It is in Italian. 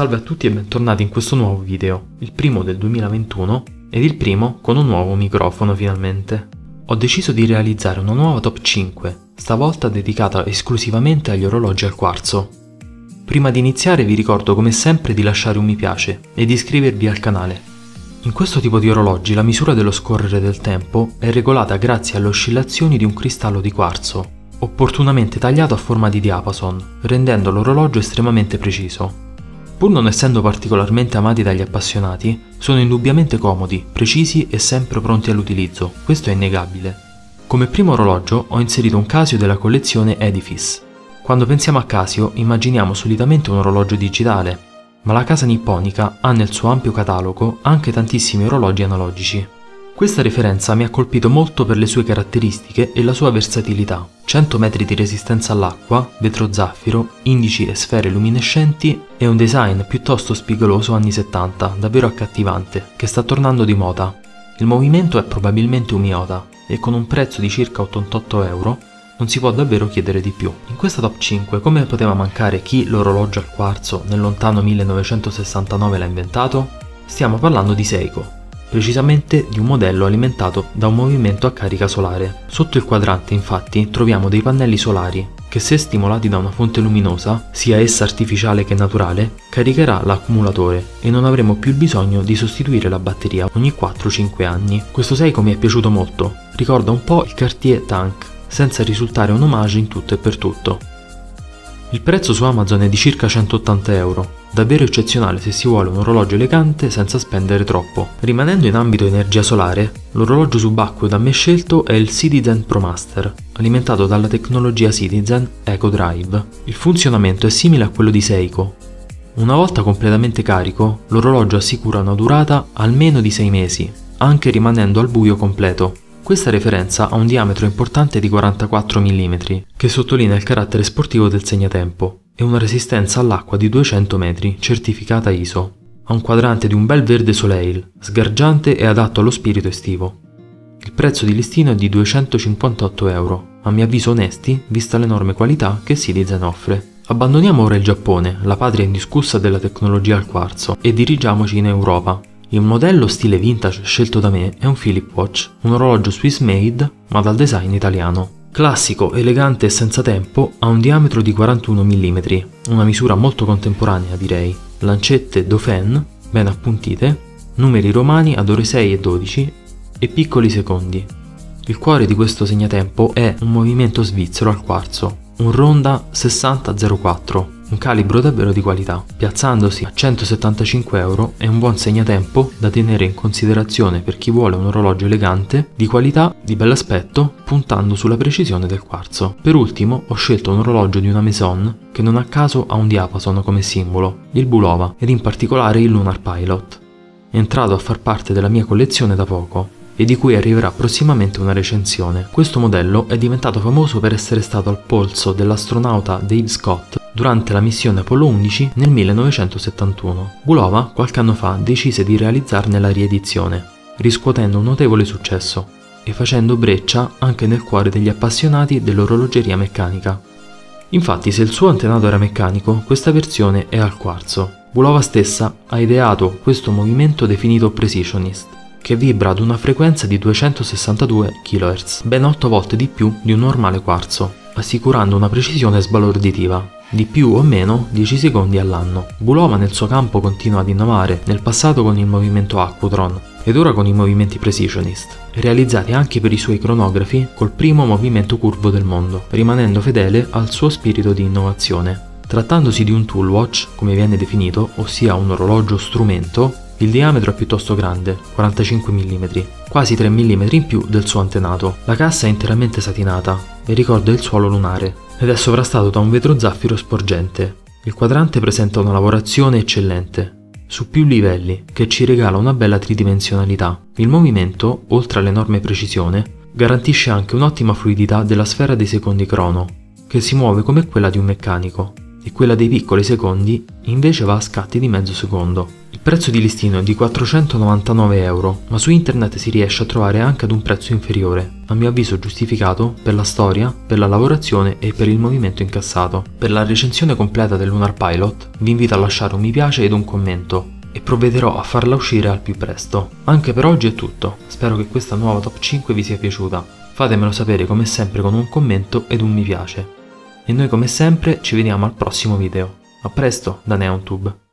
Salve a tutti e bentornati in questo nuovo video, il primo del 2021 ed il primo con un nuovo microfono finalmente. Ho deciso di realizzare una nuova top 5, stavolta dedicata esclusivamente agli orologi al quarzo. Prima di iniziare vi ricordo come sempre di lasciare un mi piace e di iscrivervi al canale. In questo tipo di orologi la misura dello scorrere del tempo è regolata grazie alle oscillazioni di un cristallo di quarzo, opportunamente tagliato a forma di diapason, rendendo l'orologio estremamente preciso. Pur non essendo particolarmente amati dagli appassionati, sono indubbiamente comodi, precisi e sempre pronti all'utilizzo, questo è innegabile. Come primo orologio ho inserito un Casio della collezione Edifice. Quando pensiamo a Casio immaginiamo solitamente un orologio digitale, ma la casa nipponica ha nel suo ampio catalogo anche tantissimi orologi analogici. Questa referenza mi ha colpito molto per le sue caratteristiche e la sua versatilità. 100 metri di resistenza all'acqua, vetro zaffiro, indici e sfere luminescenti e un design piuttosto spigoloso anni 70, davvero accattivante, che sta tornando di moda. Il movimento è probabilmente un Miyota e con un prezzo di circa 88 euro non si può davvero chiedere di più. In questa top 5 come poteva mancare chi l'orologio al quarzo nel lontano 1969 l'ha inventato? Stiamo parlando di Seiko. Precisamente di un modello alimentato da un movimento a carica solare. Sotto il quadrante infatti troviamo dei pannelli solari che se stimolati da una fonte luminosa, sia essa artificiale che naturale, caricherà l'accumulatore e non avremo più il bisogno di sostituire la batteria ogni 4-5 anni. Questo Seiko mi è piaciuto molto, ricorda un po' il Cartier Tank, senza risultare un omaggio in tutto e per tutto. Il prezzo su Amazon è di circa 180 euro, davvero eccezionale se si vuole un orologio elegante senza spendere troppo. Rimanendo in ambito energia solare, l'orologio subacqueo da me scelto è il Citizen ProMaster, alimentato dalla tecnologia Citizen Eco-Drive. Il funzionamento è simile a quello di Seiko. Una volta completamente carico, l'orologio assicura una durata almeno di 6 mesi, anche rimanendo al buio completo. Questa referenza ha un diametro importante di 44 mm, che sottolinea il carattere sportivo del segnatempo, e una resistenza all'acqua di 200 metri, certificata ISO. Ha un quadrante di un bel verde soleil, sgargiante e adatto allo spirito estivo. Il prezzo di listino è di 258 euro, a mio avviso onesti, vista l'enorme qualità che Citizen offre. Abbandoniamo ora il Giappone, la patria indiscussa della tecnologia al quarzo, e dirigiamoci in Europa. Il modello stile vintage scelto da me è un Philip Watch, un orologio Swiss made ma dal design italiano. Classico, elegante e senza tempo, ha un diametro di 41 mm, una misura molto contemporanea direi. Lancette Dauphin, ben appuntite, numeri romani ad ore 6 e 12 e piccoli secondi. Il cuore di questo segnatempo è un movimento svizzero al quarzo, un Ronda 6004. Un calibro davvero di qualità, piazzandosi a 175 euro è un buon segnatempo da tenere in considerazione per chi vuole un orologio elegante, di qualità, di bell'aspetto, puntando sulla precisione del quarzo. Per ultimo ho scelto un orologio di una Maison che non a caso ha un diapason come simbolo, il Bulova ed in particolare il Lunar Pilot, entrato a far parte della mia collezione da poco e di cui arriverà prossimamente una recensione. Questo modello è diventato famoso per essere stato al polso dell'astronauta Dave Scott durante la missione Apollo 11 nel 1971. Bulova qualche anno fa decise di realizzarne la riedizione, riscuotendo un notevole successo e facendo breccia anche nel cuore degli appassionati dell'orologeria meccanica. Infatti se il suo antenato era meccanico, questa versione è al quarzo. Bulova stessa ha ideato questo movimento definito Precisionist, che vibra ad una frequenza di 262 kHz, ben 8 volte di più di un normale quarzo, assicurando una precisione sbalorditiva, di più o meno 10 secondi all'anno. Bulova nel suo campo continua ad innovare, nel passato con il movimento Accutron ed ora con i movimenti Precisionist, realizzati anche per i suoi cronografi col primo movimento curvo del mondo, rimanendo fedele al suo spirito di innovazione. Trattandosi di un tool watch, come viene definito, ossia un orologio strumento, il diametro è piuttosto grande, 45 mm, quasi 3 mm in più del suo antenato. La cassa è interamente satinata e ricorda il suolo lunare ed è sovrastato da un vetro zaffiro sporgente. Il quadrante presenta una lavorazione eccellente, su più livelli, che ci regala una bella tridimensionalità. Il movimento, oltre all'enorme precisione, garantisce anche un'ottima fluidità della sfera dei secondi crono, che si muove come quella di un meccanico, e quella dei piccoli secondi invece va a scatti di mezzo secondo. Il Il prezzo di listino è di 499 euro, ma su internet si riesce a trovare anche ad un prezzo inferiore, a mio avviso giustificato per la storia, per la lavorazione e per il movimento incassato. Per la recensione completa del Lunar Pilot vi invito a lasciare un mi piace ed un commento, e provvederò a farla uscire al più presto. Anche per oggi è tutto, spero che questa nuova top 5 vi sia piaciuta, fatemelo sapere come sempre con un commento ed un mi piace. E noi come sempre ci vediamo al prossimo video. A presto da NeonTube!